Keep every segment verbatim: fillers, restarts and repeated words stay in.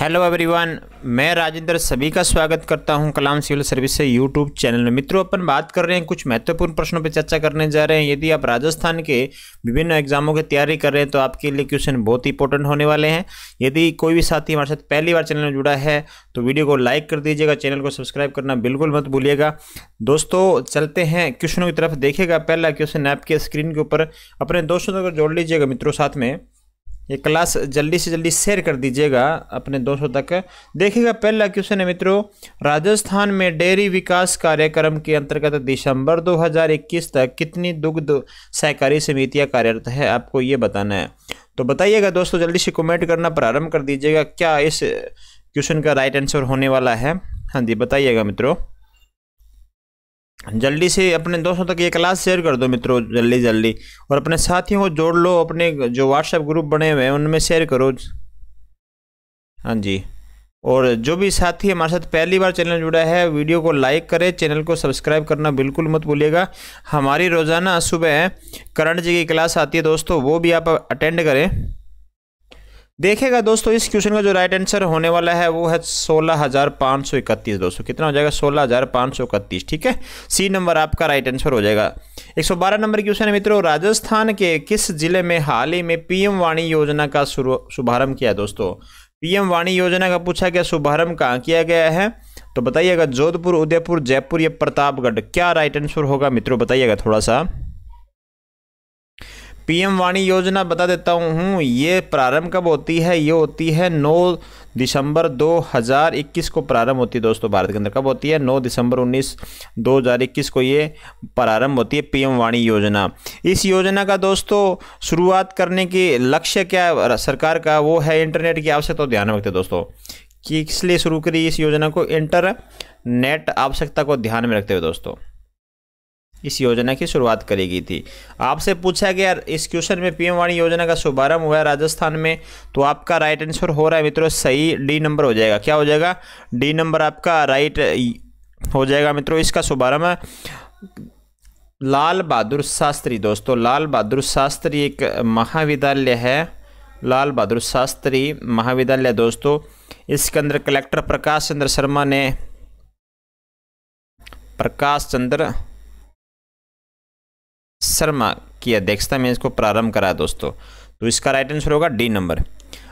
Hello everyone, मैं राजेंद्र सभी का स्वागत करता हूं कलाम सिविल सर्विस से यूट्यूब चैनल में। मित्रों, अपन बात कर रहे हैं, कुछ महत्वपूर्ण प्रश्नों पर चर्चा करने जा रहे हैं। यदि आप राजस्थान के विभिन्न एग्जामों की तैयारी कर रहे हैं तो आपके लिए क्वेश्चन बहुत ही इंपॉर्टेंट होने वाले हैं। यदि कोई भी साथी हमारे साथ पहली बार चैनल में जुड़ा है तो वीडियो को लाइक कर दीजिएगा, चैनल को सब्सक्राइब करना बिल्कुल मत भूलिएगा। दोस्तों, चलते हैं क्वेश्चनों की तरफ। देखिएगा, पहला क्वेश्चन आपके स्क्रीन के ऊपर, अपने दोस्तों को जोड़ लीजिएगा। मित्रों, साथ में ये क्लास जल्दी से जल्दी शेयर कर दीजिएगा अपने दोस्तों तक। देखिएगा, पहला क्वेश्चन है मित्रों, राजस्थान में डेयरी विकास कार्यक्रम के अंतर्गत दिसंबर दो हज़ार इक्कीस तक कितनी दुग्ध सहकारी समितियां कार्यरत है, आपको ये बताना है। तो बताइएगा दोस्तों, जल्दी से कमेंट करना प्रारंभ कर दीजिएगा। क्या इस क्वेश्चन का राइट आंसर होने वाला है? हाँ जी, बताइएगा मित्रों, जल्दी से अपने दोस्तों तक ये क्लास शेयर कर दो मित्रों, जल्दी जल्दी। और अपने साथियों को जोड़ लो, अपने जो व्हाट्सएप ग्रुप बने हुए हैं उनमें शेयर करो। हाँ जी, और जो भी साथी हमारे साथ पहली बार चैनल जुड़ा है, वीडियो को लाइक करें, चैनल को सब्सक्राइब करना बिल्कुल मत भूलिएगा। हमारी रोज़ाना सुबह करण जी की क्लास आती है दोस्तों, वो भी आप अटेंड करें। देखेगा दोस्तों, इस क्वेश्चन का जो राइट आंसर होने वाला है वो है सोलह हज़ार पाँच सौ इकतीस। दोस्तों कितना हो जाएगा? सोलह हज़ार पाँच सौ इकतीस। ठीक है, सी नंबर आपका राइट आंसर हो जाएगा। एक सौ बारह नंबर क्वेश्चन है मित्रों, राजस्थान के किस जिले में हाल ही में पीएम वाणी योजना का शुभारंभ किया है? दोस्तों पीएम वाणी योजना का पूछा गया, शुभारंभ कहाँ किया गया है? तो बताइएगा जोधपुर, उदयपुर, जयपुर या प्रतापगढ़, क्या राइट आंसर होगा मित्रों? बताइएगा थोड़ा सा। पीएम वाणी योजना बता देता हूँ, ये प्रारंभ कब होती है? ये होती है नौ दिसंबर दो हज़ार इक्कीस को प्रारंभ होती है दोस्तों। भारत के अंदर कब होती है? नौ दिसंबर उन्नीस दो हज़ार इक्कीस को ये प्रारंभ होती है पीएम वाणी योजना। इस योजना का दोस्तों शुरुआत करने की लक्ष्य क्या है सरकार का? वो है इंटरनेट की आवश्यकता। तो ध्यान रखते दोस्तों कि किस लिए शुरू करी इस योजना को? इंटरनेट आवश्यकता को ध्यान में रखते हुए दोस्तों इस योजना की शुरुआत करी गई थी। आपसे पूछा गया इस क्वेश्चन में पीएम वाणी योजना का शुभारंभ हुआ है राजस्थान में, तो आपका राइट आंसर हो रहा है मित्रों सही डी नंबर हो जाएगा। क्या हो जाएगा? डी नंबर आपका राइट हो जाएगा मित्रों। इसका शुभारंभ लाल बहादुर शास्त्री, दोस्तों लाल बहादुर शास्त्री एक महाविद्यालय है, लाल बहादुर शास्त्री महाविद्यालय दोस्तों। इसके अंदर कलेक्टर प्रकाश चंद्र शर्मा ने प्रकाश चंद्र शर्मा की अध्यक्षता में इसको प्रारंभ कराया दोस्तों। तो इसका राइट आंसर होगा डी नंबर।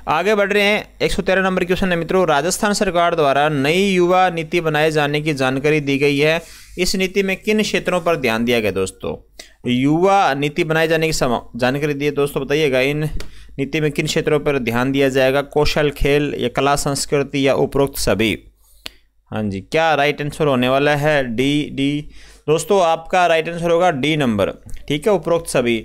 आगे बढ़ रहे हैं, एक सौ तेरह नंबर क्वेश्चन है मित्रों, राजस्थान सरकार द्वारा नई युवा नीति बनाए जाने की जानकारी दी गई है, इस नीति में किन क्षेत्रों पर ध्यान दिया गया? दोस्तों युवा नीति बनाए जाने की जानकारी दी है दोस्तों, बताइएगा इन नीति में किन क्षेत्रों पर ध्यान दिया जाएगा? कौशल, खेल या कला संस्कृति या उपरोक्त सभी? हाँ जी, क्या राइट आंसर होने वाला है? डी डी दोस्तों आपका राइट आंसर होगा डी नंबर। ठीक है, उपरोक्त सभी।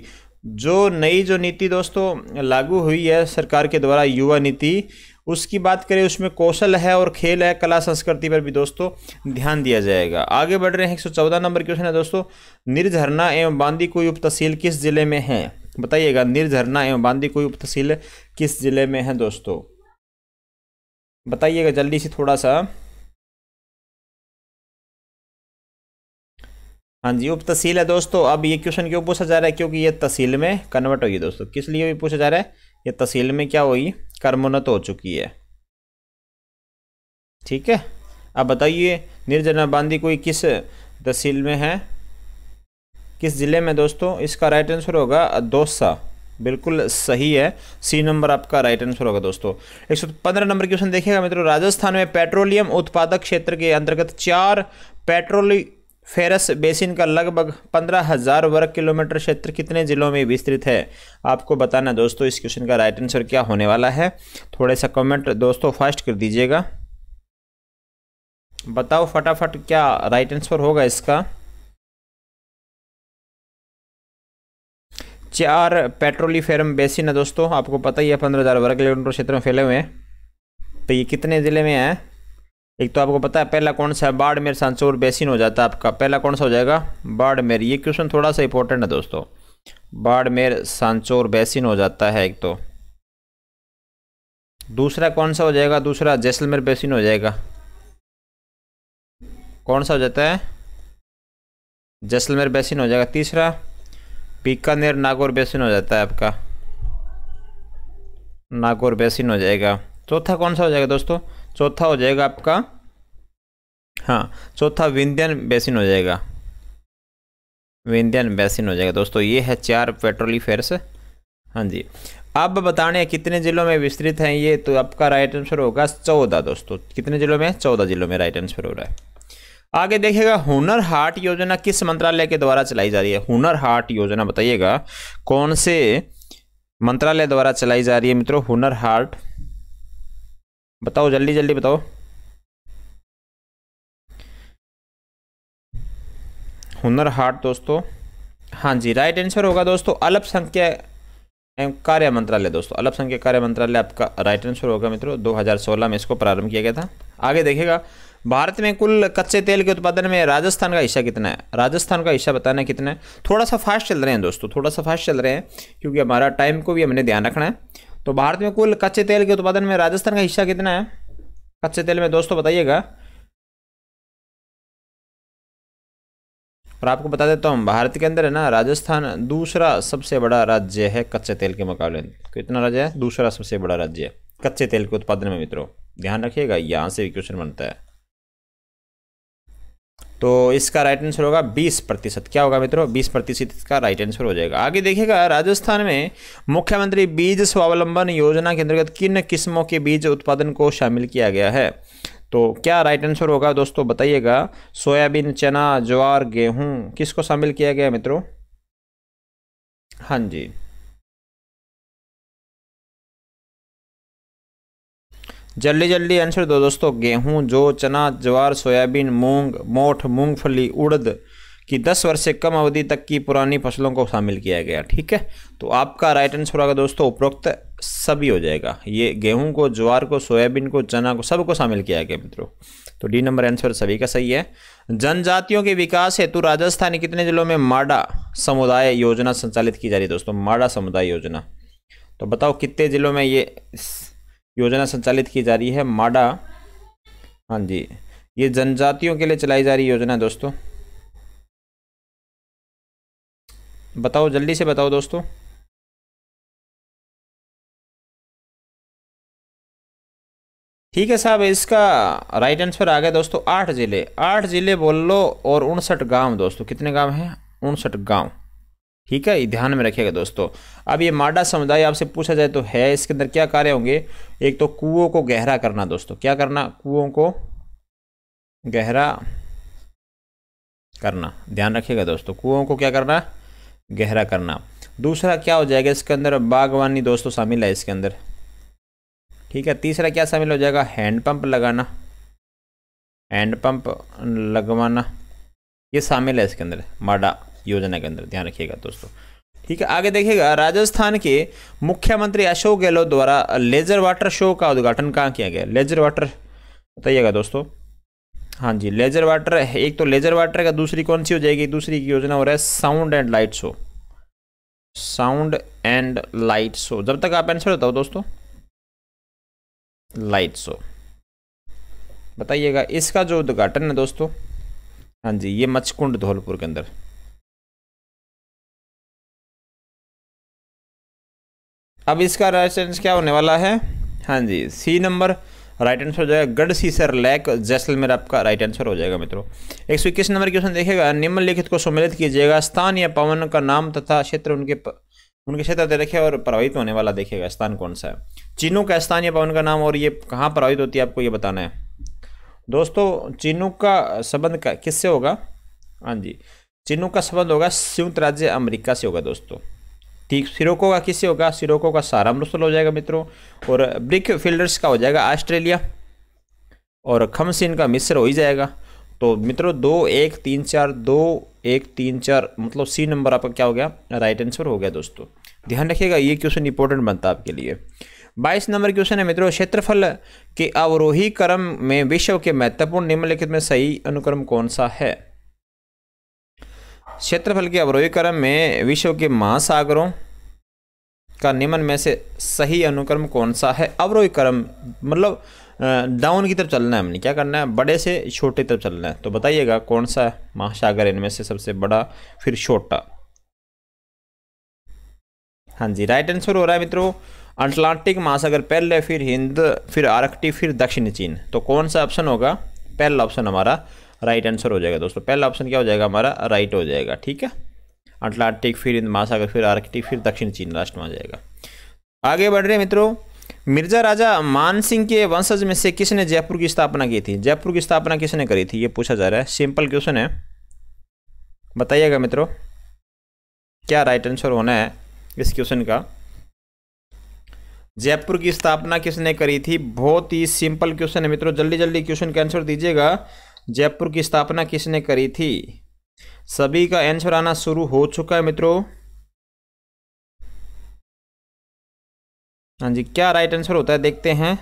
जो नई जो नीति दोस्तों लागू हुई है सरकार के द्वारा, युवा नीति, उसकी बात करें उसमें कौशल है और खेल है, कला संस्कृति पर भी दोस्तों ध्यान दिया जाएगा। आगे बढ़ रहे हैं, एक सौ चौदह नंबर क्वेश्चन है दोस्तों, निर्झरना एवं बांदी कोई उप तहसील किस जिले में है? बताइएगा निर्झरना एवं बांदी कोई उप तहसील किस जिले में है दोस्तों? बताइएगा जल्दी से थोड़ा सा। हाँ जी, उप तहसील है दोस्तों। अब ये क्वेश्चन क्यों पूछा जा रहा है? क्योंकि ये तहसील में कन्वर्ट हुई है दोस्तों। किस लिए भी पूछा जा रहा है? ये तहसील में क्या हुई? कर्मोन्नत हो चुकी है। ठीक है, अब बताइए निर्झरना बांदी कोई किस तहसील में है, किस जिले में दोस्तों? इसका राइट आंसर होगा दौसा, बिल्कुल सही है, सी नंबर आपका राइट आंसर होगा दोस्तों। एक सौ पंद्रह नंबर क्वेश्चन देखिएगा मित्रों, राजस्थान में पेट्रोलियम उत्पादक क्षेत्र के अंतर्गत चार पेट्रोल फेरस बेसिन का लगभग पंद्रह हज़ार वर्ग किलोमीटर क्षेत्र कितने जिलों में विस्तृत है? आपको बताना दोस्तों इस क्वेश्चन का राइट आंसर क्या होने वाला है। थोड़े सा कमेंट दोस्तों फास्ट कर दीजिएगा, बताओ फटाफट क्या राइट आंसर होगा इसका। चार पेट्रोलीफेरम बेसिन है दोस्तों, आपको पता ही है पंद्रह हज़ार वर्ग किलोमीटर क्षेत्र में फैले हुए हैं। तो ये कितने ज़िले में है? एक तो आपको पता है पहला कौन सा है? बाड़मेर सांचौर बेसिन हो जाता है आपका। पहला कौन सा हो जाएगा? बाड़मेर। ये क्वेश्चन थोड़ा सा इंपॉर्टेंट है दोस्तों, बाड़मेर सांचौर बेसिन हो जाता है एक तो। दूसरा कौन सा हो जाएगा? दूसरा जैसलमेर बेसिन हो जाएगा। कौन सा हो जाता है? जैसलमेर बेसिन हो जाएगा। तीसरा बीकानेर नागौर बेसिन हो जाता है आपका, नागौर बेसिन हो जाएगा। चौथा कौन सा हो जाएगा दोस्तों, चौथा हो जाएगा आपका, हाँ चौथा विंध्यन बेसिन हो जाएगा, विंध्यन बेसिन हो जाएगा दोस्तों। ये है चार पेट्रोलीफेयर्स। हाँ जी, अब बताने कितने जिलों में विस्तृत हैं ये, तो आपका राइट आंसर होगा चौदह दोस्तों। कितने जिलों में? चौदह जिलों में राइट आंसर हो रहा है। आगे देखिएगा, हुनर हाट योजना किस मंत्रालय के द्वारा चलाई जा रही है? हुनर हाट योजना बताइएगा कौन से मंत्रालय द्वारा चलाई जा रही है मित्रों? हुनर हाट बताओ, जल्दी जल्दी बताओ। हुनर हाट दोस्तों, हाँ जी राइट आंसर होगा दोस्तों अल्पसंख्यक कार्य मंत्रालय। दोस्तों अल्पसंख्यक कार्य मंत्रालय आपका राइट आंसर होगा मित्रों। दो हज़ार सोलह में इसको प्रारंभ किया गया था। आगे देखिएगा, भारत में कुल कच्चे तेल के उत्पादन में राजस्थान का हिस्सा कितना है? राजस्थान का हिस्सा बताना है कितना है। थोड़ा सा फास्ट चल रहे हैं दोस्तों, थोड़ा सा फास्ट चल रहे हैं क्योंकि हमारा टाइम को भी हमने ध्यान रखना है। तो भारत में कुल कच्चे तेल के उत्पादन में राजस्थान का हिस्सा कितना है? कच्चे तेल में दोस्तों बताइएगा, और आपको बता देता हूँ भारत के अंदर है ना राजस्थान दूसरा सबसे बड़ा राज्य है कच्चे तेल के मुकाबले। कितना राज्य है? दूसरा सबसे बड़ा राज्य है कच्चे तेल के उत्पादन में मित्रों, ध्यान रखिएगा। यहाँ से भी क्वेश्चन बनता है। तो इसका राइट आंसर होगा बीस प्रतिशत। क्या होगा मित्रों? बीस प्रतिशत इसका राइट आंसर हो जाएगा। आगे देखिएगा, राजस्थान में मुख्यमंत्री बीज स्वावलंबन योजना के अंतर्गत किन किस्मों के बीज उत्पादन को शामिल किया गया है? तो क्या राइट आंसर होगा दोस्तों बताइएगा। सोयाबीन, चना, ज्वार, गेहूं, किसको शामिल किया गया मित्रों? हाँ जी, जल्दी जल्दी आंसर दो दोस्तों। गेहूं, जो चना, ज्वार, सोयाबीन, मूंग, मोठ, मूंगफली, उड़द की दस वर्ष से कम अवधि तक की पुरानी फसलों को शामिल किया गया। ठीक है, तो आपका राइट आंसर होगा दोस्तों उपरोक्त सभी हो जाएगा। ये गेहूं को, ज्वार को, सोयाबीन को, चना को, सबको शामिल किया गया मित्रों। तो डी नंबर आंसर सभी का सही है। जनजातियों के विकास हेतु राजस्थान के कितने जिलों में माडा समुदाय योजना संचालित की जा रही है दोस्तों? माडा समुदाय योजना, तो बताओ कितने जिलों में ये योजना संचालित की जा रही है माडा? हाँ जी, ये जनजातियों के लिए चलाई जा रही योजना है दोस्तों। बताओ जल्दी से बताओ दोस्तों। ठीक है साहब, इसका राइट आंसर आ गया दोस्तों आठ जिले। आठ जिले बोल लो और उनसठ गांव दोस्तों। कितने गांव हैं? उनसठ गांव। ठीक है, ये ध्यान में रखिएगा दोस्तों। अब ये माडा समुदाय आपसे पूछा जाए तो है, इसके अंदर क्या कार्य होंगे? एक तो कुओं को गहरा करना दोस्तों। क्या करना? कुओं को गहरा करना, ध्यान रखिएगा दोस्तों। कुओं को क्या करना? गहरा करना। दूसरा क्या हो जाएगा इसके अंदर? बागवानी दोस्तों शामिल है इसके अंदर। ठीक है, तीसरा क्या शामिल हो जाएगा? हैंडपम्प लगाना, हैंडपम्प लगवाना, ये शामिल है इसके अंदर माडा योजना के अंदर, ध्यान रखिएगा दोस्तों। ठीक है, आगे देखिएगा, राजस्थान के मुख्यमंत्री अशोक गहलोत द्वारा लेजर वाटर शो का उद्घाटन कहाँ किया गया? लेजर वाटर बताइएगा दोस्तों। हाँ जी, लेजर वाटर, एक तो लेजर वाटर का, दूसरी कौन सी हो जाएगी? दूसरी की योजना हो रहा है sound and light show. Sound and light show, जब तक आप आंसर बताओ दोस्तों, लाइट शो बताइएगा। इसका जो उद्घाटन है दोस्तों, हाँ जी, ये मचकुंड धौलपुर के अंदर। अब इसका राइट आंसर क्या होने वाला है? हाँ जी, सी नंबर राइट आंसर हो जाएगा, गढ़सीसर लेक जैसलमेर आपका राइट आंसर हो जाएगा मित्रों। एक सौ इक्कीस नंबर क्वेश्चन देखिएगा, निम्नलिखित को सम्मिलित कीजिएगा। स्थान या पवन का नाम तथा क्षेत्र उनके उनके क्षेत्र दे रखे और प्रभावित होने वाला। देखिएगा स्थान कौन सा है? चीनू का स्थान या पवन का नाम और ये कहाँ प्रभावित होती है आपको ये बताना है दोस्तों। चीनू का संबंध का किससे होगा? हाँ जी, चीनू का संबंध होगा संयुक्त राज्य अमेरिका से होगा दोस्तों। ठीक, सिरोको का किससे होगा? सिरोको का साराम रसल हो जाएगा मित्रों, और ब्रिक फील्डर्स का हो जाएगा ऑस्ट्रेलिया, और खमसिन का मिस्र हो ही जाएगा। तो मित्रों दो एक तीन चार, दो एक तीन चार, मतलब सी नंबर आपका क्या हो गया? राइट आंसर हो गया दोस्तों। ध्यान रखिएगा, ये क्वेश्चन इंपॉर्टेंट बनता है आपके लिए। बाईस नंबर क्वेश्चन है मित्रों, क्षेत्रफल के अवरोही क्रम में विश्व के महत्वपूर्ण निम्नलिखित में सही अनुक्रम कौन सा है? क्षेत्रफल के अवरोही क्रम में विश्व के महासागरों का निम्न में से सही अनुक्रम कौन सा है? अवरोही क्रम मतलब डाउन की तरफ चलना है, हमने क्या करना है? बड़े से छोटे तरफ चलना है। तो बताइएगा कौन सा महासागर इनमें से सबसे बड़ा फिर छोटा? हाँ जी, राइट आंसर हो रहा है मित्रों अटलांटिक महासागर पहले, फिर हिंद, फिर आर्कटिक, फिर दक्षिणी चीन। तो कौन सा ऑप्शन होगा? पहला ऑप्शन हमारा राइट आंसर हो जाएगा दोस्तों। पहला ऑप्शन क्या हो जाएगा हमारा? राइट हो जाएगा। ठीक है, अटलांटिक, फिर हिंद महासागर, फिर आर्कटिक, फिर दक्षिण चीन लास्ट में आ जाएगा। आगे बढ़ रहे मित्रों, मिर्जा राजा मान सिंह के वंशज में से किसने जयपुर की स्थापना की थी? जयपुर की स्थापना किसने करी थी, ये पूछा जा रहा है। सिंपल क्वेश्चन है, बताइएगा मित्रों क्या राइट आंसर होना है इस क्वेश्चन का। जयपुर की स्थापना किसने करी थी? बहुत ही सिंपल क्वेश्चन है मित्रों, जल्दी जल्दी क्वेश्चन का आंसर दीजिएगा। जयपुर की स्थापना किसने करी थी? सभी का आंसर आना शुरू हो चुका है मित्रों। हाँ जी, क्या राइट आंसर होता है देखते हैं।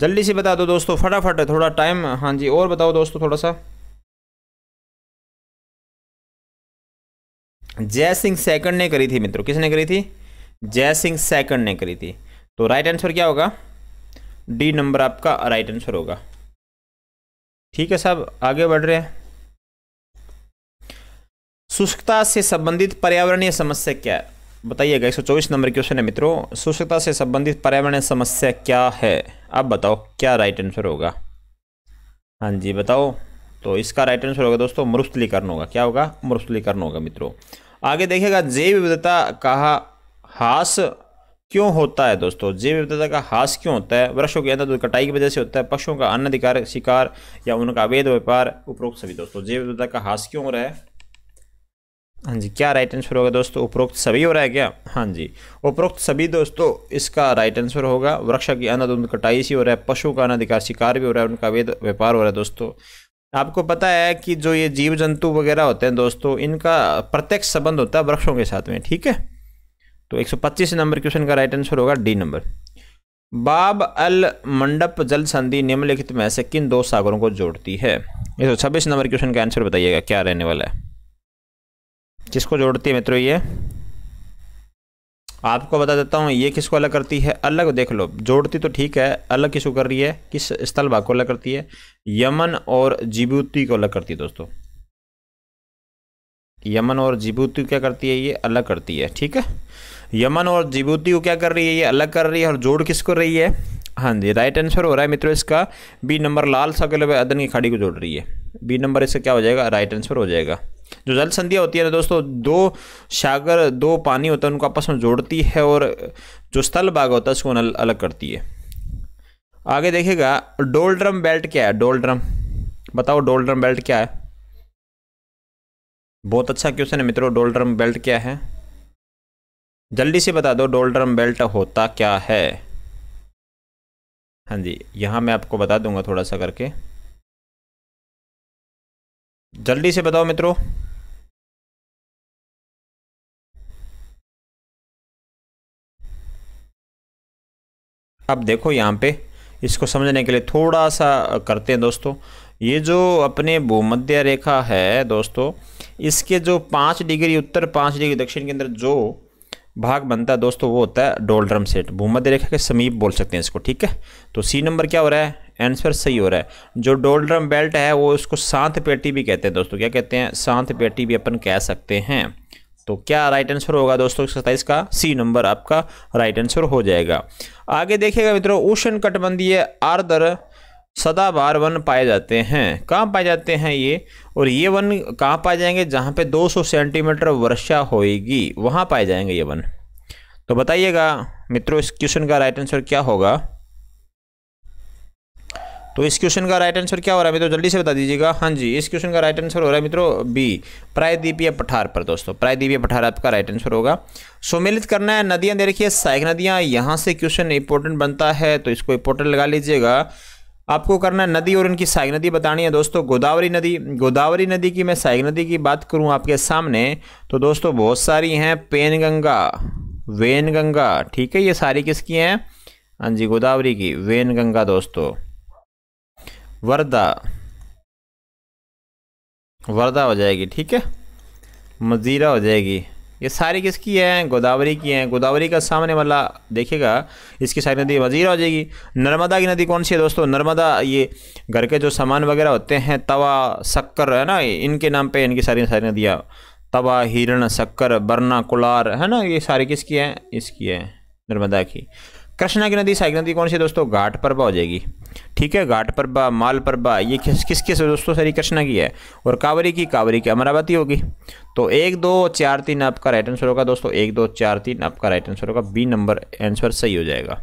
जल्दी से बता दो दोस्तों, फटाफट, थोड़ा टाइम। हाँ जी, और बताओ दोस्तों थोड़ा सा। जय सिंह सेकंड ने करी थी मित्रों। किसने करी थी? जय सिंह सेकंड ने करी थी। तो राइट आंसर क्या होगा? डी नंबर आपका राइट आंसर होगा। ठीक है साहब, आगे बढ़ रहे हैं। शुष्कता से संबंधित पर्यावरणीय समस्या क्या है, बताइएगा। एक सौ चौबीस नंबर क्वेश्चन है मित्रों, शुष्कता से संबंधित पर्यावरणीय समस्या क्या है। अब बताओ क्या राइट आंसर होगा। हाँ जी बताओ, तो इसका राइट आंसर होगा दोस्तों मरुस्थलीकरण होगा। क्या होगा? मरुस्थलीकरण होगा मित्रों। आगे देखिएगा, जैव विविधता का ह्रास क्यों होता है दोस्तों? जैव विविधता का ह्रास क्यों होता है? वृक्षों की अत्यधिक कटाई की वजह से होता है, पशुओं का अनधिकार शिकार या उनका अवैध व्यापार, उपरोक्त सभी। दोस्तों जैव विविधता का ह्रास क्यों हो रहा है? हाँ जी, क्या राइट आंसर होगा दोस्तों? उपरोक्त सभी हो रहा है क्या? हाँ जी, उपरोक्त सभी दोस्तों इसका राइट आंसर होगा। वृक्षों की अनधिकृत कटाई से हो रहा है, पशुओं का अनधिकार शिकार भी हो रहा है, उनका अवैध व्यापार हो रहा है। दोस्तों आपको पता है कि जो ये जीव जंतु वगैरह होते हैं दोस्तों, इनका प्रत्यक्ष संबंध होता है वृक्षों के साथ में। ठीक है, तो एक सौ पच्चीस नंबर क्वेश्चन का राइट आंसर होगा डी नंबर। बाब अल मंडप जल संधि निम्नलिखित में से किन दो सागरों को जोड़ती है? एक सौ छब्बीस नंबर क्वेश्चन का आंसर बताइएगा क्या रहने वाला है, किसको जोड़ती है मित्रों ये। आपको बता देता हूँ, ये किसको अलग करती है। अलग देख लो, जोड़ती तो ठीक है, अलग किसको कर रही है, किस स्थल भाग को अलग करती है? यमन और जिबूती को अलग करती है दोस्तों। यमन और जिबूती क्या करती है? ये अलग करती है। ठीक है, यमन और जिबूती को क्या कर रही है? ये अलग कर रही है। और जोड़ किसको रही है? हाँ जी, राइट आंसर हो रहा है मित्रों इसका बी नंबर, लाल सागर व अदन की खाड़ी को जोड़ रही है। बी नंबर इसका क्या हो जाएगा? राइट आंसर हो जाएगा। जो जल संधियाँ होती है ना दोस्तों, दो सागर, दो पानी होता है, उनको आपस में जोड़ती है, और जो स्थल भाग होता है उसको अलग करती है। आगे देखेगा, डोल्ड्रम बेल्ट क्या है? डोल्ड्रम बताओ, डोल्ड्रम बेल्ट क्या है? बहुत अच्छा क्वेश्चन है मित्रों, डोल्ड्रम बेल्ट क्या है? जल्दी से बता दो, डोल्ड्रम बेल्ट होता क्या है? हाँ जी, यहाँ मैं आपको बता दूंगा थोड़ा सा करके, जल्दी से बताओ मित्रों। अब देखो यहाँ पे, इसको समझने के लिए थोड़ा सा करते हैं दोस्तों। ये जो अपने भूमध्य रेखा है दोस्तों, इसके जो पाँच डिग्री उत्तर पाँच डिग्री दक्षिण के अंदर जो भाग बनता है दोस्तों, वो होता है डोल्ड्रम सेट। भूमध्य रेखा के समीप बोल सकते हैं इसको। ठीक है, तो सी नंबर क्या हो रहा है? आंसर सही हो रहा है। जो डोल्ड्रम बेल्ट है वो, इसको सांत पेटी भी कहते हैं दोस्तों। क्या कहते हैं? सांत पेटी भी अपन कह सकते हैं। तो क्या राइट आंसर होगा दोस्तों सत्ताईस का? सी नंबर आपका राइट आंसर हो जाएगा। आगे देखिएगा मित्रों, उष्ण कटिबंधीय आर्द्र सदाबहार वन पाए जाते हैं। कहाँ पाए जाते हैं ये? और ये वन कहाँ पाए जाएंगे? जहाँ पे दो सौ सेंटीमीटर वर्षा होएगी वहाँ पाए जाएंगे ये वन। तो बताइएगा मित्रों इस क्वेश्चन का राइट आंसर क्या होगा। तो इस क्वेश्चन का राइट आंसर क्या हो रहा है मित्रों, जल्दी से बता दीजिएगा। हाँ जी, इस क्वेश्चन का राइट आंसर हो रहा है मित्रों बी, प्रायद्वीपीय पठार पर। दोस्तों प्रायद्वीपीय पठार आपका राइट आंसर होगा। सम्मिलित करना है नदियाँ, दे रखिए सहायक नदियाँ, यहाँ से क्वेश्चन इंपॉर्टेंट बनता है, तो इसको इंपॉर्टेंट लगा लीजिएगा। आपको करना है नदी और इनकी सहायक नदी बतानी है दोस्तों। गोदावरी नदी, गोदावरी नदी की मैं सहायक नदी की बात करूं आपके सामने तो दोस्तों बहुत सारी हैं, पेनगंगा, वेनगंगा। ठीक है, ये सारी किसकी हैं? हाँ जी, गोदावरी की। वेनगंगा दोस्तों, वर्धा, वर्धा हो जाएगी। ठीक है, मजीरा हो जाएगी, ये सारी किसकी है, गोदावरी की है। गोदावरी का सामने वाला देखिएगा, इसकी सारी नदी वजीर हो जाएगी। नर्मदा की नदी कौन सी है दोस्तों, नर्मदा ये घर के जो सामान वगैरह होते हैं, तवा शक्कर है ना, इनके नाम पे इनकी सारी सारी नदियाँ, तवा हिरण शक्कर बरना कुलार है ना, ये सारी किसकी है, इसकी है नर्मदा की। कृष्णा की नदी सारी नदी कौन सी है दोस्तों, घाट परबा हो जाएगी। ठीक है, घाट परबा माल परबा ये किस किस किस दोस्तों सारी कृष्णा की है। और कावेरी की, कावेरी की अमरावती होगी। तो एक दो चार तीन आपका राइट आंसर होगा दोस्तों, एक दो चार तीन आपका राइट आंसर होगा, बी नंबर आंसर सही हो जाएगा।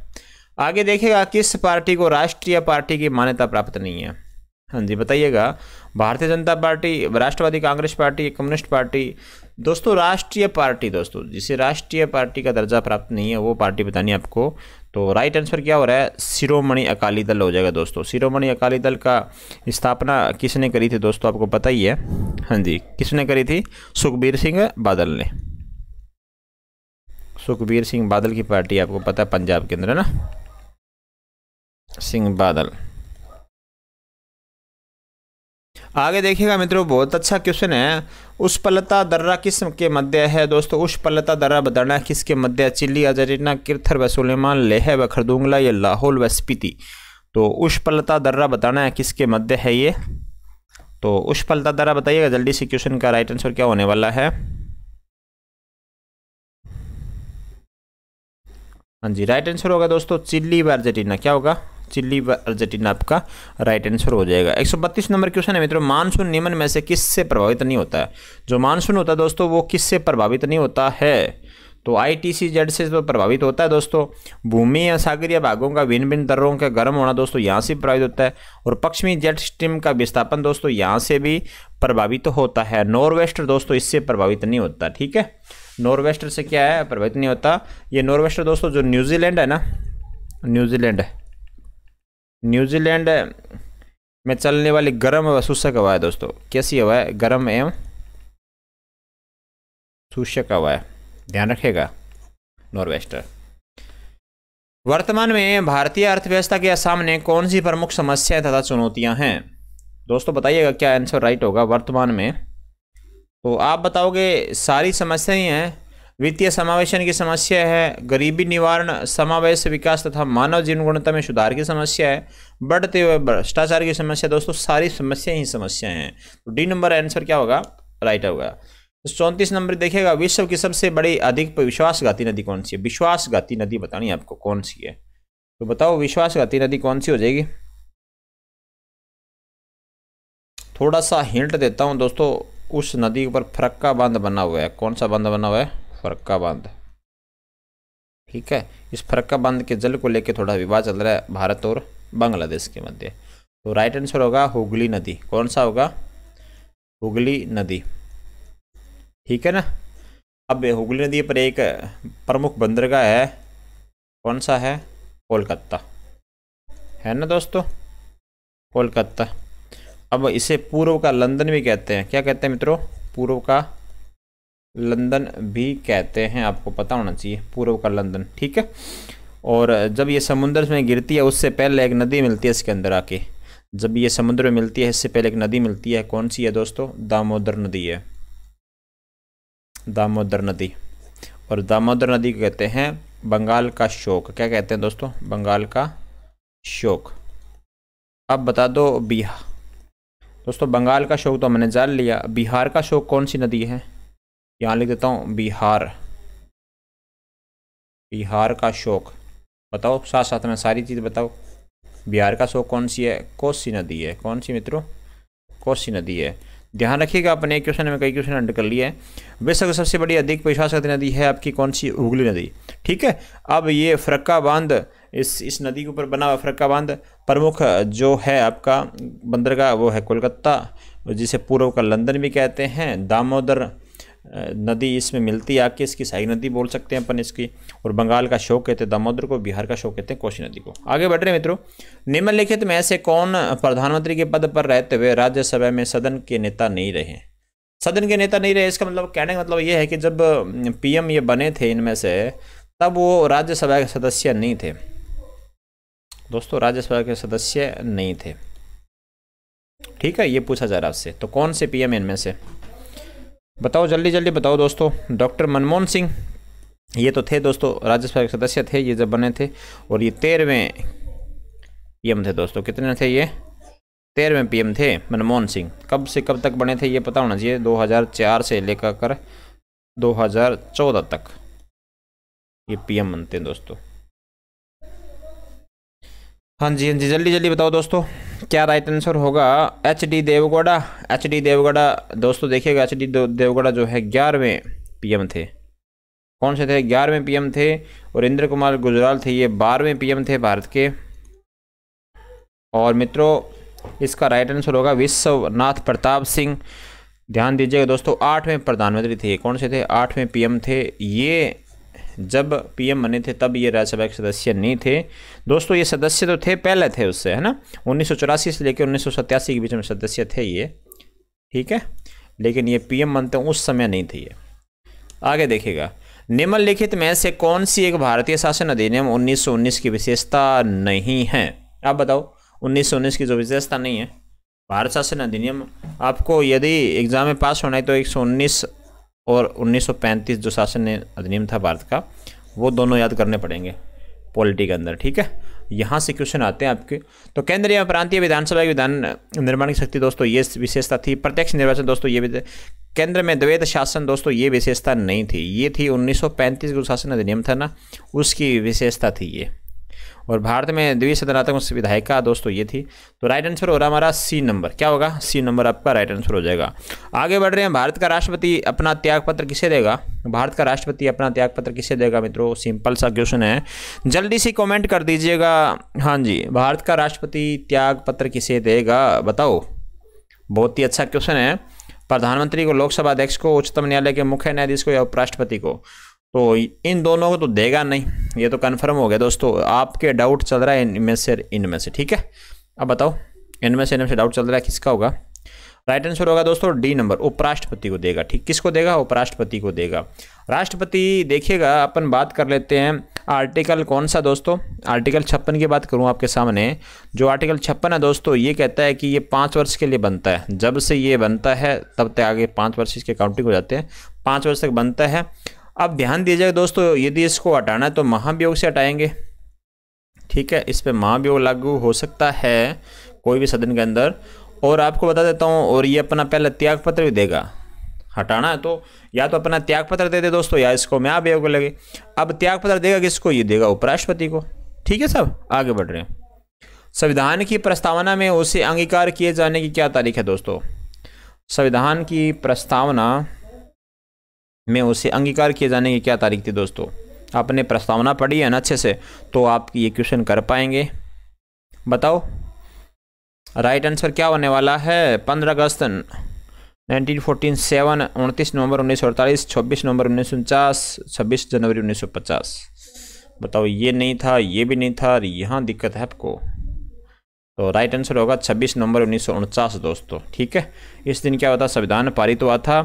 आगे देखिएगा किस पार्टी को राष्ट्रीय पार्टी की मान्यता प्राप्त नहीं है। हाँ जी बताइएगा, Bharatiya Janata Party, Rashtravadi Congress Party, Communist Party. दोस्तों राष्ट्रीय पार्टी दोस्तों जिसे राष्ट्रीय पार्टी का दर्जा प्राप्त नहीं है वो पार्टी बतानी है आपको। तो राइट आंसर क्या हो रहा है, शिरोमणि अकाली दल हो जाएगा दोस्तों। शिरोमणि अकाली दल का स्थापना किसने करी थी दोस्तों, आपको पता ही है। हाँ जी किसने करी थी, सुखबीर सिंह बादल ने। सुखबीर सिंह बादल की पार्टी आपको पता है पंजाब के अंदर है ना, सिंह बादल। आगे देखिएगा मित्रों, बहुत अच्छा क्वेश्चन है। उष्पलता दर्रा किस के मध्य है दोस्तों, उष्पलता दर्रा बताना किसके मध्य है, चिल्ली अर्जेंटीना, किरथर व सुलेमान, लेह व खरदुंगला या लाहौल व स्पीति। तो उष्पलता दर्रा बताना है किसके मध्य है ये। तो उष्पलता दर्रा बताइएगा जल्दी से, क्वेश्चन का राइट आंसर क्या होने वाला है। हाँ जी राइट आंसर होगा दोस्तों चिल्ली व अर्जेंटीना, क्या होगा, चिली व अर्जेंटीना आपका राइट आंसर हो जाएगा। एक सौ बत्तीस नंबर क्वेश्चन है मित्रों, मानसून निम्न में से किससे प्रभावित नहीं होता है। जो मानसून होता है दोस्तों वो किससे प्रभावित नहीं होता है, तो आईटीसीजेड से तो प्रभावित होता है दोस्तों। भूमि या सागरीय भागों का भिन्न भिन्न दर्रों का गर्म होना दोस्तों यहाँ से प्रभावित होता है। और पश्चिमी जेट स्ट्रीम का विस्थापन दोस्तों यहाँ से भी प्रभावित होता है। नॉर्वेस्टर दोस्तों इससे प्रभावित नहीं होता, ठीक है, नॉर्वेस्टर से क्या है प्रभावित नहीं होता। ये नॉर्वेस्टर दोस्तों जो न्यूजीलैंड है ना, न्यूजीलैंड न्यूजीलैंड में चलने वाली गर्म व शुष्क हवा है दोस्तों। कैसी हवा है, गर्म एवं शुष्क हवा है, ध्यान रखेगा नॉर्वेस्टर। वर्तमान में भारतीय अर्थव्यवस्था के सामने कौन सी प्रमुख समस्याएं तथा चुनौतियां हैं दोस्तों, बताइएगा क्या आंसर राइट होगा वर्तमान में। तो आप बताओगे सारी समस्याएं हैं, वित्तीय समावेशन की समस्या है, गरीबी निवारण, समावेश विकास तथा मानव जीवन गुणवत्ता में सुधार की समस्या है, बढ़ते हुए भ्रष्टाचार की समस्या। दोस्तों सारी समस्याएं ही समस्याएं हैं, तो डी नंबर आंसर क्या होगा, राइट होगा। चौंतीस नंबर देखिएगा, विश्व की सबसे बड़ी अधिक विश्वासघाती नदी कौन सी है। विश्वासघाती नदी बतानी है आपको कौन सी है, तो बताओ विश्वासघाती नदी कौन सी हो जाएगी। थोड़ा सा हिंट देता हूँ दोस्तों, उस नदी पर फरक्का बांध बना हुआ है। कौन सा बांध बना हुआ है, फरक्का बांध, ठीक है। इस फरक्का बांध के जल को लेकर थोड़ा विवाद चल रहा है भारत और बांग्लादेश के मध्य। तो राइट आंसर होगा हुगली नदी, कौन सा होगा, हुगली नदी, ठीक है ना। अब हुगली नदी पर एक प्रमुख बंदरगाह है, कौन सा है, कोलकाता है ना दोस्तों, कोलकाता। अब इसे पूर्व का लंदन भी कहते हैं, क्या कहते हैं मित्रों, पूर्व का लंदन भी कहते हैं, आपको पता होना चाहिए पूर्व का लंदन, ठीक है। और जब ये समुद्र में गिरती है उससे पहले एक नदी मिलती है इसके अंदर आके, जब ये समुद्र में मिलती है इससे पहले एक नदी मिलती है, कौन सी है दोस्तों, दामोदर नदी है, दामोदर नदी। और दामोदर नदी को कहते हैं बंगाल का शोक, क्या कहते हैं दोस्तों, बंगाल का शोक। अब बता दो बिहार दोस्तों, बंगाल का शोक तो हमने जान लिया, बिहार का शोक कौन सी नदी है, यहाँ लिख देता हूँ बिहार, बिहार का शोक। बताओ साथ साथ में सारी चीज़ बताओ, बिहार का शोक कौन सी है, कोसी नदी है, कौन सी मित्रों, कोसी नदी है। ध्यान रखिएगा, अपने एक क्वेश्चन में कई क्वेश्चन हंड कर लिए हैं। विश्व की सबसे बड़ी अधिक विश्वासघाती नदी है आपकी कौन सी, हुगली नदी, ठीक है। अब ये फरक्का बांध, इस इस नदी के ऊपर बना हुआ फरक्का बांध, प्रमुख जो है आपका बंदरगाह वो है कोलकाता, जिसे पूर्व का लंदन भी कहते हैं। दामोदर नदी इसमें मिलती है आके, इसकी सहायक नदी बोल सकते हैं अपन इसकी। और बंगाल का शोक कहते हैं दामोदर को, बिहार का शोक कहते हैं कोसी नदी को। आगे बढ़ रहे मित्रों, निम्नलिखित में से कौन प्रधानमंत्री के पद पर रहते हुए राज्यसभा में सदन के नेता नहीं रहे। सदन के नेता नहीं रहे, इसका मतलब कहने का मतलब ये है कि जब पीएम ये बने थे इनमें से, तब वो राज्यसभा के सदस्य नहीं थे दोस्तों, राज्यसभा के सदस्य नहीं थे, ठीक है, ये पूछा जा रहा है आपसे। तो कौन से पीएम इनमें से, बताओ, जल्दी जल्दी बताओ दोस्तों। डॉक्टर मनमोहन सिंह, ये तो थे दोस्तों राज्यसभा के सदस्य थे ये जब बने थे, और ये तेरहवें पी एम थे दोस्तों। कितने थे ये? तेरहवें पी एम थे मनमोहन सिंह। कब से कब तक बने थे ये पता होना चाहिए, दो हज़ार चार से लेकर कर दो हज़ार चौदह तक ये पीएम बनते हैं दोस्तों। हाँ जी, हाँ जी, जल्दी जल्दी बताओ दोस्तों, क्या राइट आंसर होगा? H D Devegowda. H D Deve Gowda दोस्तों देखिएगा, एच डी देवगौड़ा जो है ग्यारहवें पीएम थे। कौन से थे? ग्यारहवें पीएम थे। और इंद्र कुमार गुजराल थे, ये बारहवें पीएम थे भारत के। और मित्रों इसका राइट आंसर होगा विश्वनाथ प्रताप सिंह। ध्यान दीजिएगा दोस्तों, आठवें प्रधानमंत्री थे। कौन से थे? आठवें पीएम थे। ये जब पीएम बने थे तब ये राज्यसभा के सदस्य नहीं थे दोस्तों। ये सदस्य तो थे, पहले थे उससे, है ना, उन्नीस सौ चौरासी से लेकर उन्नीस सौ सत्तासी के बीच में सदस्य थे ये, ठीक है, लेकिन ये पीएम बनते उस समय नहीं थे ये। आगे देखिएगा, निम्नलिखित में से कौन सी एक भारतीय शासन अधिनियम उन्नीस सौ उन्नीस की विशेषता नहीं है? आप बताओ, उन्नीस सौ उन्नीस की जो विशेषता नहीं है भारत शासन अधिनियम। आपको यदि एग्जाम में पास होना है तो एक सौ उन्नीस और उन्नीस सौ पैंतीस जो शासन अधिनियम था भारत का, वो दोनों याद करने पड़ेंगे पॉलिटी के अंदर, ठीक है। यहाँ से क्वेश्चन आते हैं आपके। तो केंद्रीय एवं प्रांतीय विधानसभा की विधान निर्माण की शक्ति दोस्तों ये विशेषता थी। प्रत्यक्ष निर्वाचन दोस्तों ये, केंद्र में द्वैत शासन दोस्तों ये विशेषता नहीं थी, ये थी उन्नीस सौ पैंतीस का शासन अधिनियम था ना, उसकी विशेषता थी ये। और भारत में द्विसदनात्मक विधायिका दोस्तों ये थी। तो राइट आंसर हो रहा हमारा सी नंबर। क्या होगा? सी नंबर आपका राइट आंसर हो जाएगा। आगे बढ़ रहे हैं, भारत का राष्ट्रपति अपना त्यागपत्र किसे देगा? भारत का राष्ट्रपति अपना त्यागपत्र किसे देगा? मित्रों सिंपल सा क्वेश्चन है, जल्दी से कमेंट कर दीजिएगा। हाँ जी, भारत का राष्ट्रपति त्यागपत्र किसे देगा बताओ? बहुत ही अच्छा क्वेश्चन है। प्रधानमंत्री को, लोकसभा अध्यक्ष को, उच्चतम न्यायालय के मुख्य न्यायाधीश को, या उपराष्ट्रपति को? तो इन दोनों को तो देगा नहीं, ये तो कन्फर्म हो गया दोस्तों। आपके डाउट चल रहा है इनमें से इनमें से ठीक है। अब बताओ, इनमें से इनमें से डाउट चल रहा है किसका होगा? राइट आंसर होगा दोस्तों डी नंबर, उपराष्ट्रपति को देगा। ठीक, किसको देगा? उपराष्ट्रपति को देगा। राष्ट्रपति देखिएगा, अपन बात कर लेते हैं आर्टिकल कौन सा दोस्तों, आर्टिकल छप्पन की बात करूँ आपके सामने। जो आर्टिकल छप्पन है दोस्तों ये कहता है कि ये पाँच वर्ष के लिए बनता है। जब से ये बनता है तब तक आगे पाँच वर्ष इसके काउंटिंग हो जाते हैं, पाँच वर्ष तक बनता है। अब ध्यान दीजिएगा दोस्तों, यदि इसको हटाना है तो महाभियोग से हटाएंगे, ठीक है। इस पर महाभियोग लागू हो सकता है कोई भी सदन के अंदर। और आपको बता देता हूँ, और ये अपना पहला त्यागपत्र भी देगा। हटाना है तो या तो अपना त्यागपत्र दे दे दोस्तों, या इसको महाभियोग लगे। अब त्यागपत्र देगा किसको? ये देगा उपराष्ट्रपति को, ठीक है साहब। आगे बढ़ रहे हैं, संविधान की प्रस्तावना में उसे अंगीकार किए जाने की क्या तारीख है दोस्तों? संविधान की प्रस्तावना में उसे अंगीकार किए जाने की क्या तारीख थी दोस्तों? आपने प्रस्तावना पढ़ी है ना अच्छे से, तो आप ये क्वेश्चन कर पाएंगे। बताओ राइट आंसर क्या होने वाला है? पंद्रह अगस्त नाइनटीन फोर्टीन, सेवन उनतीस नवंबर उन्नीस सौ अड़तालीस, छब्बीस नवंबर उन्नीस सौ उनचास, छब्बीस जनवरी उन्नीस सौ पचास। बताओ, ये नहीं था, ये भी नहीं था, यहाँ दिक्कत है आपको। तो राइट आंसर होगा छब्बीस नवंबर उन्नीस सौ उनचास दोस्तों, ठीक है। इस दिन क्या होता? संविधान पारित हुआ था।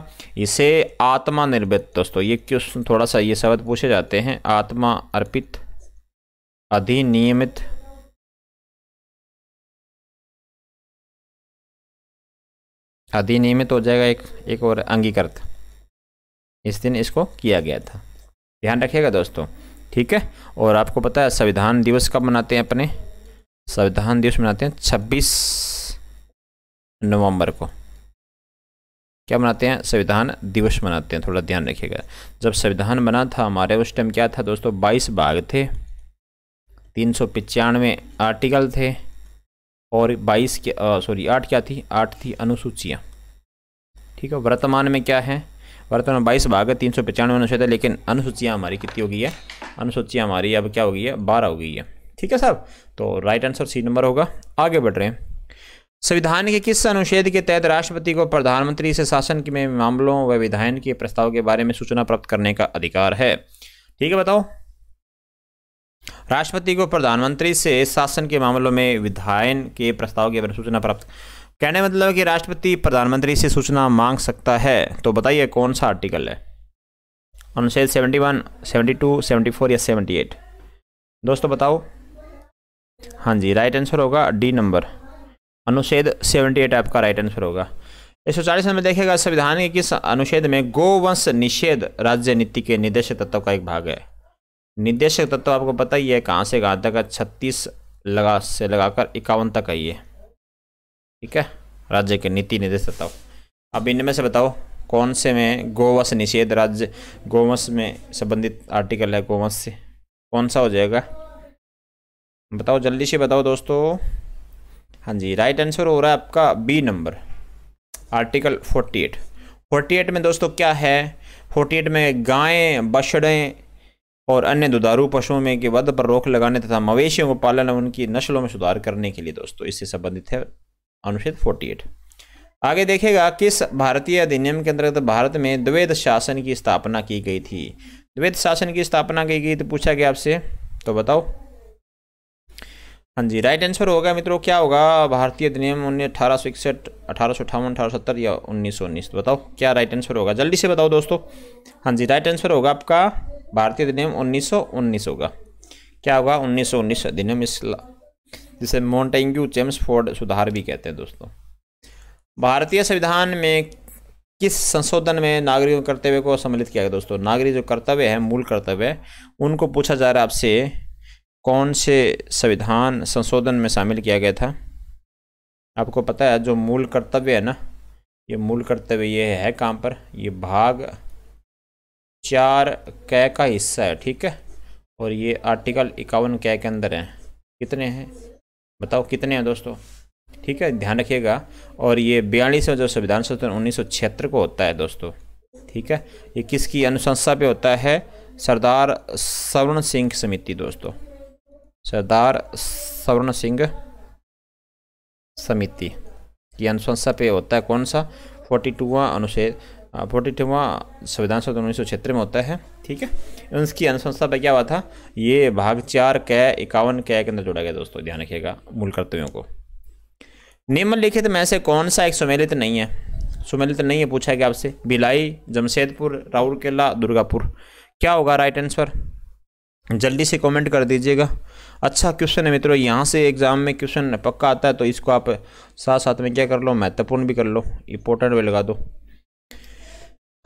इसे आत्मनिर्भर दोस्तों, ये क्वेश्चन थोड़ा सा, ये शब्द पूछे जाते हैं, आत्मा अर्पित अधिनियमित अधिनियमित हो जाएगा, एक एक और अंगीकृत। इस दिन इसको किया गया था, ध्यान रखिएगा दोस्तों, ठीक है। और आपको पता है संविधान दिवस कब मनाते हैं? अपने संविधान दिवस मनाते हैं छब्बीस नवंबर को। क्या मनाते हैं? संविधान दिवस मनाते हैं, थोड़ा ध्यान रखिएगा। जब संविधान बना था हमारे उस टाइम क्या था दोस्तों? बाईस भाग थे, तीन सौ पचानवे आर्टिकल थे, और बाईस के सॉरी आठ क्या थी? आठ थी अनुसूचियाँ, ठीक है। वर्तमान में क्या है? वर्तमान में बाईस भाग है, तीन सौ पचानवे अनुच्छेद है, लेकिन अनुसूचियाँ हमारी कितनी हो गई है? अनुसूचियाँ हमारी अब क्या हो गई है? बारह हो गई है, ठीक है साहब। तो राइट आंसर सी नंबर होगा। आगे बढ़ रहे हैं, संविधान के किस अनुच्छेद के तहत राष्ट्रपति को प्रधानमंत्री से शासन में मामलों व विधायन के प्रस्ताव के बारे में सूचना प्राप्त करने का अधिकार है? ठीक है, बताओ। राष्ट्रपति को प्रधानमंत्री से शासन के मामलों में विधायन के प्रस्ताव के बारे में सूचना प्राप्त, कहने का मतलब कि राष्ट्रपति प्रधानमंत्री से सूचना मांग सकता है। तो बताइए कौन सा आर्टिकल है? अनुच्छेद seventy one, seventy two, seventy four या सेवेंटी एट दोस्तों, बताओ। हाँ जी, राइट आंसर होगा डी नंबर, अनुच्छेद अठहत्तर आपका राइट आंसर होगा। एक सौ चालीस में देखेगा संविधान के किस अनुच्छेद में गोवंश निषेध राज्य नीति के निर्देशक तत्व का एक भाग है। निर्देशक तत्व आपको पता ही है कहाँ से कहाँ तक, छत्तीस लगा से लगाकर इक्यावन तक है ये, ठीक है, राज्य के नीति निर्देशक तत्व। अब इनमें से बताओ कौन से में गोवंश निषेध राज्य, गोवंश में संबंधित आर्टिकल है, गोवंश से कौन सा हो जाएगा बताओ, जल्दी से बताओ दोस्तों। हाँ जी, राइट आंसर हो रहा है आपका बी नंबर, आर्टिकल अड़तालीस। अड़तालीस में दोस्तों क्या है, अड़तालीस में गायें, बछड़ें और अन्य दुधारू पशुओं में के वध पर रोक लगाने तथा मवेशियों को पालन और उनकी नस्लों में सुधार करने के लिए दोस्तों इससे संबंधित है अनुच्छेद अड़तालीस। आगे देखेगा किस भारतीय अधिनियम के अंतर्गत भारत में द्वैध शासन की स्थापना की गई थी। द्वैध शासन की स्थापना की गई तो पूछा गया आपसे, तो बताओ। हाँ जी, राइट आंसर होगा मित्रों क्या होगा, भारतीय अधिनियम उन्नीस अठारह सौ इकसठ अठारह सौ अठावन अठारह सौ सत्तर या उन्नीस सौ उन्नीस, तो बताओ क्या राइट आंसर होगा, जल्दी से बताओ दोस्तों। हाँ जी, राइट आंसर होगा आपका भारतीय अधिनियम उन्नीस सौ उन्नीस होगा, क्या होगा, उन्नीस सौ उन्नीस अधिनियम, इस जिसे मोंटेग्यू चेम्सफोर्ड सुधार भी कहते हैं दोस्तों। भारतीय संविधान में किस संशोधन में नागरिकों के कर्तव्य को सम्मिलित किया गया दोस्तों, नागरिक जो कर्तव्य है, मूल कर्तव्य है, उनको पूछा जा रहा है आपसे कौन से संविधान संशोधन में शामिल किया गया था। आपको पता है जो मूल कर्तव्य है ना, ये मूल कर्तव्य ये है कहाँ पर, ये भाग चार क का हिस्सा है, ठीक है, और ये आर्टिकल इक्यावन क के अंदर है। कितने हैं बताओ, कितने हैं दोस्तों, ठीक है, ध्यान रखिएगा। और ये बयालीसवां जो संविधान संशोधन उन्नीस सौ छिहत्तर को होता है दोस्तों, ठीक है, ये किसकी अनुशंसा पे होता है, सरदार सवर्ण सिंह समिति दोस्तों, सरदार सवर्ण सिंह समिति की अनुशंसा पे होता है। कौन सा, फोर्टी टूवा अनुच्छेद, फोर्टी टूवा संविधान संशोधन उन्नीस सौ छिहत्तर में होता है, ठीक है, उसकी अनुशंसा पे क्या हुआ था, ये भाग चार क इक्यावन क के अंदर जोड़ा गया दोस्तों, ध्यान रखिएगा मूल कर्तव्यों को। निम्नलिखित में से कौन सा एक सुमेलित नहीं है, सुमेलित नहीं है पूछा गया आपसे, भिलाई, जमशेदपुर, राउरकेला, दुर्गापुर, क्या होगा राइट आंसर, जल्दी से कमेंट कर दीजिएगा। अच्छा क्वेश्चन है मित्रों, यहाँ से एग्जाम में क्वेश्चन पक्का आता है, तो इसको आप साथ साथ में क्या कर लो, महत्वपूर्ण भी कर लो, इंपॉर्टेंट भी लगा दो।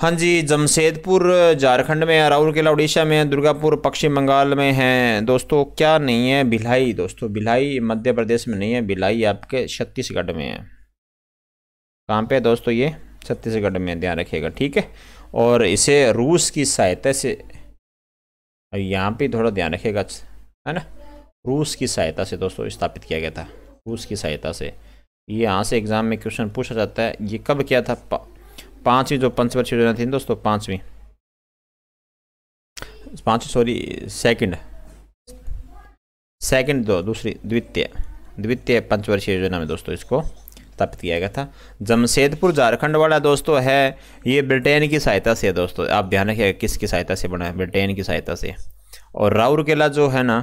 हाँ जी, जमशेदपुर झारखंड में है, राउरकेला उड़ीसा में है, दुर्गापुर पश्चिम बंगाल में है दोस्तों, क्या नहीं है, भिलाई दोस्तों, भिलाई मध्य प्रदेश में नहीं है, भिलाई आपके छत्तीसगढ़ में है, कहाँ पे है दोस्तों, ये छत्तीसगढ़ में, ध्यान रखिएगा, ठीक है, और इसे रूस की सहायता से, यहाँ पे थोड़ा ध्यान रखिएगा है ना, रूस की सहायता से दोस्तों स्थापित किया गया था, रूस की सहायता से। ये यहाँ से एग्जाम में क्वेश्चन पूछा जाता है, ये कब किया था, पांचवी जो पंचवर्षीय योजना थी दोस्तों, पांचवी पांचवी सॉरी सेकंड सेकंड दो दूसरी द्वितीय द्वितीय पंचवर्षीय योजना में दोस्तों इसको स्थापित किया गया था। जमशेदपुर झारखंड वाला दोस्तों है, ये ब्रिटेन की सहायता से है दोस्तों, आप ध्यान रखिएगा किसकी सहायता से बना है, ब्रिटेन की सहायता से। और राउरकेला जो है ना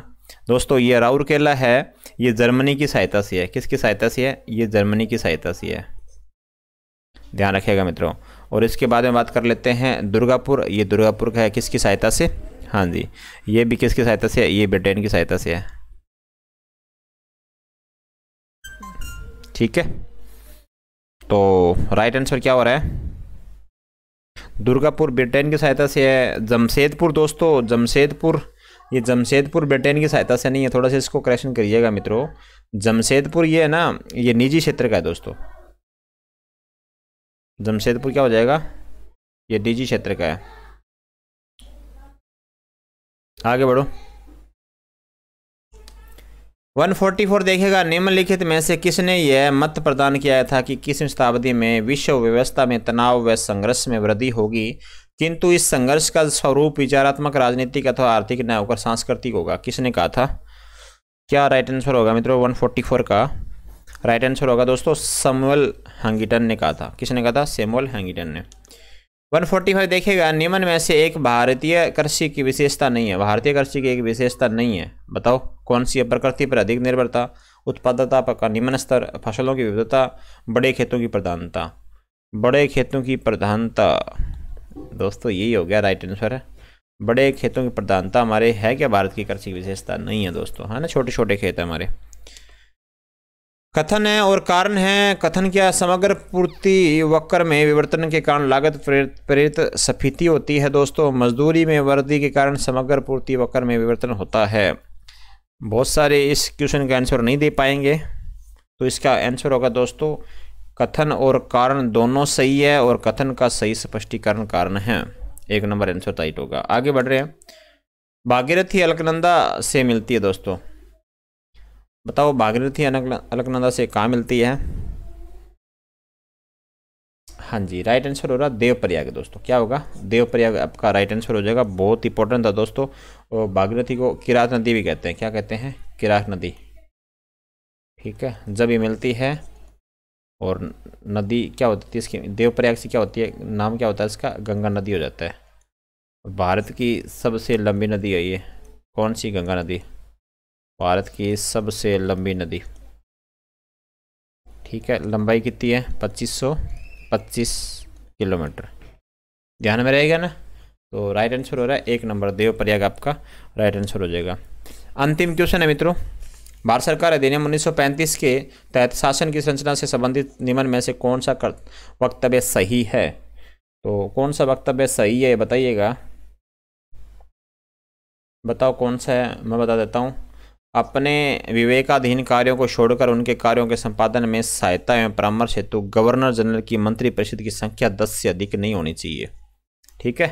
दोस्तों, ये राउरकेला है, ये जर्मनी की सहायता से है, किसकी सहायता से है, ये जर्मनी की सहायता से है, ध्यान रखिएगा मित्रों। और इसके बाद में बात कर लेते हैं दुर्गापुर, ये दुर्गापुर का है, किसकी सहायता से, हाँ जी, ये भी किसकी सहायता से है, ये ब्रिटेन की सहायता से है, ठीक है। तो राइट आंसर क्या हो रहा है, दुर्गापुर ब्रिटेन की सहायता से है। जमशेदपुर दोस्तों, जमशेदपुर, ये जमशेदपुर ब्रिटेन की सहायता से नहीं है, थोड़ा सा इसको करेक्शन करिएगा मित्रों। जमशेदपुर ये है ना, ये निजी क्षेत्र का है दोस्तों, जमशेदपुर क्या हो जाएगा, ये डीजी क्षेत्र का है। आगे बढ़ो, एक सौ चौवालीस देखेगा निम्नलिखित में से किसने यह मत प्रदान किया था कि किस शताब्दी में विश्व व्यवस्था में तनाव व संघर्ष में वृद्धि होगी, किंतु इस संघर्ष का स्वरूप विचारात्मक, राजनीतिक अथवा आर्थिक न होकर सांस्कृतिक होगा, किसने कहा था, क्या राइट आंसर होगा मित्रों, एक सौ चौवालीस का राइट आंसर होगा दोस्तों समुएल हेंगिटन ने कहा था, किसने कहा था, समुएल हेंगिटन ने। एक सौ पैंतालीस देखेगा निम्न में से एक भारतीय कृषि की विशेषता नहीं है, भारतीय कृषि की एक विशेषता नहीं है, बताओ कौन सी है, प्रकृति पर अधिक निर्भरता, उत्पादकता का निम्न स्तर, फसलों की विविधता, बड़े खेतों की प्रधानता, बड़े खेतों की प्रधानता दोस्तों यही हो गया राइट आंसर है, बड़े खेतों की प्रधानता हमारे है क्या, भारत की कृषि की विशेषता नहीं है दोस्तों, है ना, छोटे छोटे खेत है हमारे। कथन है और कारण है। कथन क्या? समग्र पूर्ति वक्र में विवर्तन के कारण लागत प्रेरित प्रेरित स्फीति होती है। दोस्तों, मजदूरी में वृद्धि के कारण समग्र पूर्ति वक्र में विवर्तन होता है। बहुत सारे इस क्वेश्चन का आंसर नहीं दे पाएंगे, तो इसका आंसर होगा दोस्तों कथन और कारण दोनों सही है, और कथन का सही स्पष्टीकरण कारण है। एक नंबर आंसर टाइट होगा। आगे बढ़ रहे हैं। भागीरथी अलकनंदा से मिलती है दोस्तों, बताओ भागीरथी अलकनंदा से कहाँ मिलती है? हाँ जी, राइट आंसर हो रहा देव प्रयाग। दोस्तों क्या होगा? देव प्रयाग आपका राइट आंसर हो जाएगा। बहुत इंपॉर्टेंट था दोस्तों। और भागीरथी को किरात नदी भी कहते हैं। क्या कहते हैं? किरात नदी। ठीक है, जब ये मिलती है और नदी क्या होती है इसकी, देव प्रयाग से क्या होती है, नाम क्या होता है इसका? गंगा नदी हो जाता है। भारत की सबसे लंबी नदी है ये। कौन सी? गंगा नदी, भारत की सबसे लंबी नदी। ठीक है, लंबाई कितनी है? पच्चीस सौ पच्चीस किलोमीटर। ध्यान में रहेगा ना? तो राइट आंसर हो रहा है एक नंबर देव प्रयाग, आपका राइट आंसर हो जाएगा। अंतिम क्वेश्चन है मित्रों। भारत सरकार अधिनियम उन्नीस सौ पैंतीस के तहत शासन की संरचना से संबंधित निम्न में से कौन सा वक्तव्य सही है? तो कौन सा वक्तव्य सही है बताइएगा, बताओ कौन सा है। मैं बता देता हूँ। अपने विवेकाधीन कार्यों को छोड़कर उनके कार्यों के संपादन में सहायता एवं परामर्श हेतु गवर्नर जनरल की मंत्री परिषद की संख्या दस से अधिक नहीं होनी चाहिए। ठीक है,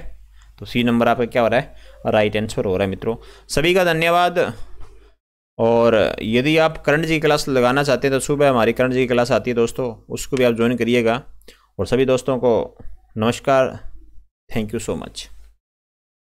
तो सी नंबर आपका क्या हो रहा है? राइट आंसर हो रहा है मित्रों। सभी का धन्यवाद। और यदि आप करंट जी की क्लास लगाना चाहते हैं तो सुबह हमारी करंट जी की क्लास आती है दोस्तों, उसको भी आप ज्वाइन करिएगा। और सभी दोस्तों को नमस्कार, थैंक यू सो मच।